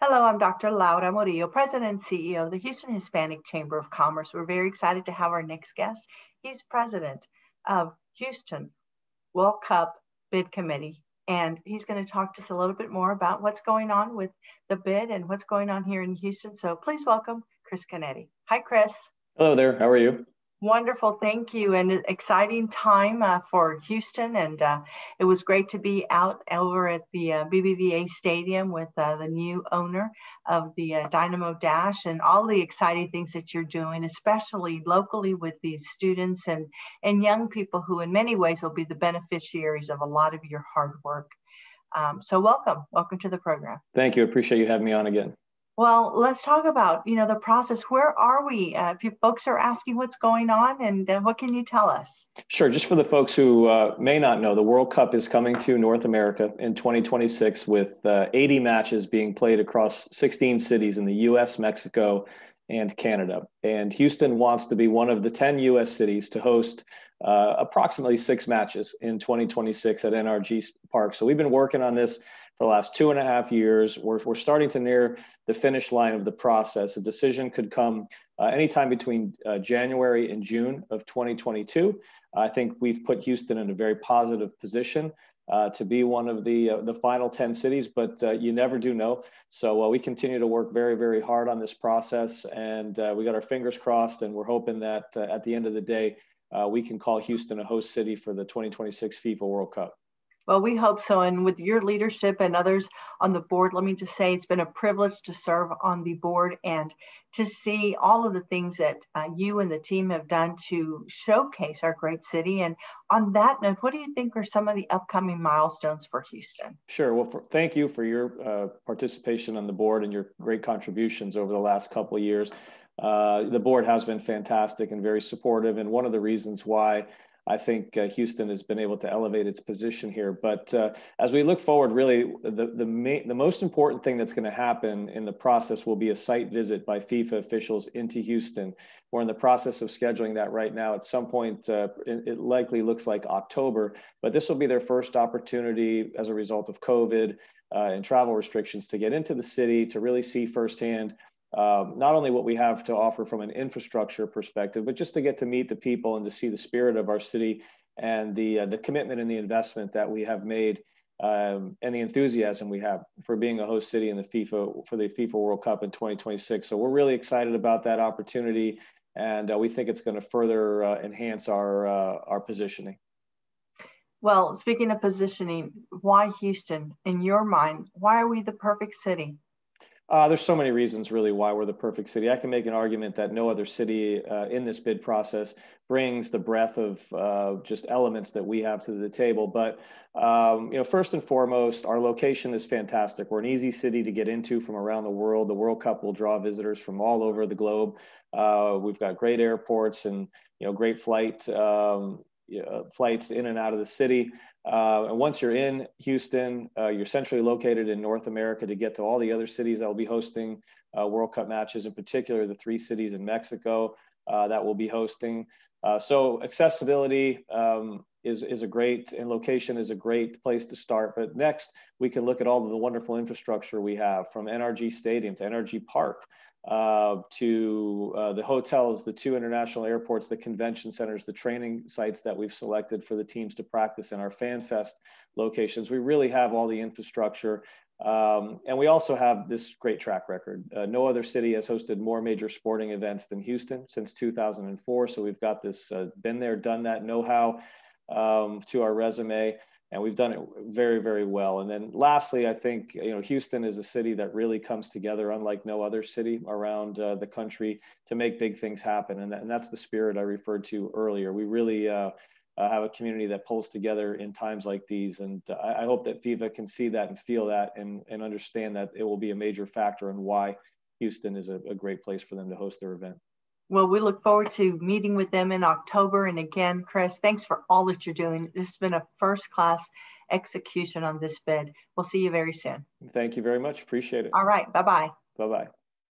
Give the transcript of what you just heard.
Hello, I'm Dr. Laura Murillo, President and CEO of the Houston Hispanic Chamber of Commerce. We're very excited to have our next guest. He's president of Houston World Cup Bid Committee, and he's going to talk to us a little bit more about what's going on with the bid and what's going on here in Houston. So please welcome Chris Canetti. Hi, Chris. Hello there. How are you? Wonderful. Thank you. And an exciting time for Houston. And it was great to be out over at the BBVA Stadium with the new owner of the Dynamo Dash and all the exciting things that you're doing, especially locally with these students and young people who in many ways will be the beneficiaries of a lot of your hard work. So welcome to the program. Thank you. Appreciate you having me on again. Well, let's talk about, the process. Where are we? Folks are asking what's going on and what can you tell us? Sure. Just for the folks who may not know, the World Cup is coming to North America in 2026 with 80 matches being played across 16 cities in the U.S., Mexico, and Canada. And Houston wants to be one of the 10 U.S. cities to host approximately 6 matches in 2026 at NRG Park. So we've been working on this for the last 2.5 years. We're starting to near the finish line of the process. A decision could come anytime between January and June of 2022. I think we've put Houston in a very positive position to be one of the final 10 cities, but you never do know. So we continue to work very, very hard on this process, and we got our fingers crossed, and we're hoping that at the end of the day, we can call Houston a host city for the 2026 FIFA World Cup. Well, we hope so. And with your leadership and others on the board, let me just say it's been a privilege to serve on the board and to see all of the things that you and the team have done to showcase our great city. And on that note, what do you think are some of the upcoming milestones for Houston? Sure. Well, thank you for your participation on the board and your great contributions over the last couple of years. The board has been fantastic and very supportive. And one of the reasons why I think Houston has been able to elevate its position here. But as we look forward, really, the most important thing that's going to happen in the process will be a site visit by FIFA officials into Houston. We're in the process of scheduling that right now. At some point, it likely looks like October, but this will be their first opportunity as a result of COVID and travel restrictions to get into the city, to really see firsthand not only what we have to offer from an infrastructure perspective, but just to get to meet the people and to see the spirit of our city and the commitment and the investment that we have made and the enthusiasm we have for being a host city in the FIFA World Cup in 2026. So we're really excited about that opportunity, and we think it's going to further enhance our positioning. Well, speaking of positioning, why Houston? In your mind, why are we the perfect city? There's so many reasons really why we're the perfect city. I can make an argument that no other city in this bid process brings the breadth of just elements that we have to the table. But, first and foremost, our location is fantastic. We're an easy city to get into from around the world. The World Cup will draw visitors from all over the globe. We've got great airports and, great flights in and out of the city. And once you're in Houston, you're centrally located in North America to get to all the other cities that will be hosting World Cup matches, in particular the 3 cities in Mexico that will be hosting. So accessibility and location is a great place to start. But next, we can look at all of the wonderful infrastructure we have, from NRG Stadium to NRG Park, to the hotels, the 2 international airports, the convention centers, the training sites that we've selected for the teams to practice in, our Fan Fest locations. We really have all the infrastructure. And we also have this great track record. No other city has hosted more major sporting events than Houston since 2004. So we've got this been there, done that know-how to our resume. And we've done it very, very well. And then lastly, I think, Houston is a city that really comes together, unlike no other city around the country, to make big things happen. And that's the spirit I referred to earlier. We really have a community that pulls together in times like these. And I hope that FIFA can see that and feel that and understand that it will be a major factor in why Houston is a great place for them to host their event. Well, we look forward to meeting with them in October. And again, Chris, thanks for all that you're doing. This has been a first-class execution on this bid. We'll see you very soon. Thank you very much. Appreciate it. All right. Bye-bye. Bye-bye.